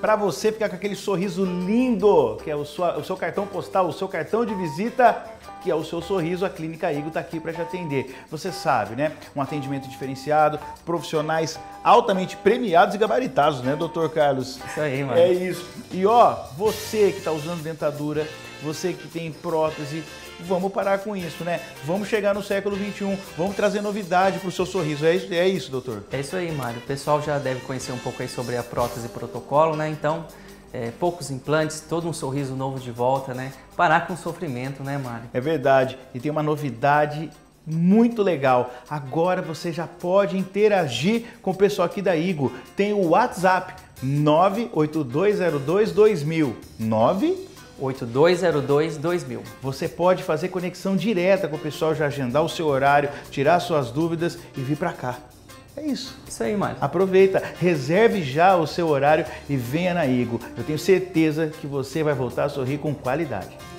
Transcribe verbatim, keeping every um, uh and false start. para você ficar com aquele sorriso lindo, que é o, sua, o seu cartão postal, o seu cartão de visita, que é o seu sorriso. A Clínica Igo está aqui para te atender. Você sabe, né? Um atendimento diferenciado, profissionais altamente premiados e gabaritados, né, doutor Carlos? Isso aí, mano. É isso. E ó, você que está usando dentadura, você que tem prótese, vamos parar com isso, né? Vamos chegar no século vinte e um, vamos trazer novidade para o seu sorriso. É isso, é isso, doutor? É isso aí, Mário. O pessoal já deve conhecer um pouco aí sobre a prótese e protocolo, né? Então, é, poucos implantes, todo um sorriso novo de volta, né? Parar com o sofrimento, né, Mário? É verdade. E tem uma novidade muito legal. Agora você já pode interagir com o pessoal aqui da Igo. Tem o WhatsApp nove oito dois zero dois dois mil. nove oito dois zero dois dois mil. Você pode fazer conexão direta com o pessoal, já agendar o seu horário, tirar suas dúvidas e vir para cá. É isso. Isso aí, Mário. Aproveita, reserve já o seu horário e venha na Igo. Eu tenho certeza que você vai voltar a sorrir com qualidade.